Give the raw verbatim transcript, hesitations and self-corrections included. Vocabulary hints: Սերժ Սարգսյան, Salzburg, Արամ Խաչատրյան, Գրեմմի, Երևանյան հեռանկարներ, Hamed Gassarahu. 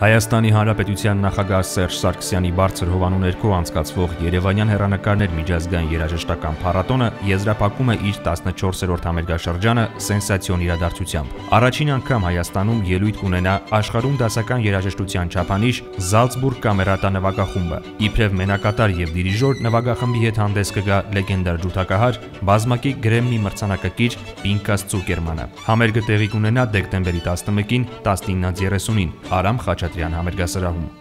Հայաստանի Հանրապետության նախագահ Սերժ Սարգսյանի բարձր հովանու ներքո անցկացվող Երևանյան հեռանկարներ միջազգային երաժշտական փառատոնը եզրափակում է իր տասնչորսերորդ համերգաշրջանը սենսացիոն իրադարձությամբ։ Առաջին անգամ Հայաստանում ելույթ կունենա աշխարհում դասական երաժշտության չափանիշ Salzburg Camerata նվագախումբը։ Իբրև մենակատար եւ դիրիժոր նվագախմբի հետ հանդես կգա լեգենդար ջութակահար, բազմակի Գրեմմի մրցանակակիր Pinkas Tsukerman-ը։ Համերգը տեղի կունենա դեկտեմբերի տասնմեկին, տասնինը երեսունին Արամ Խաչատրյան Hamed Gassarahu.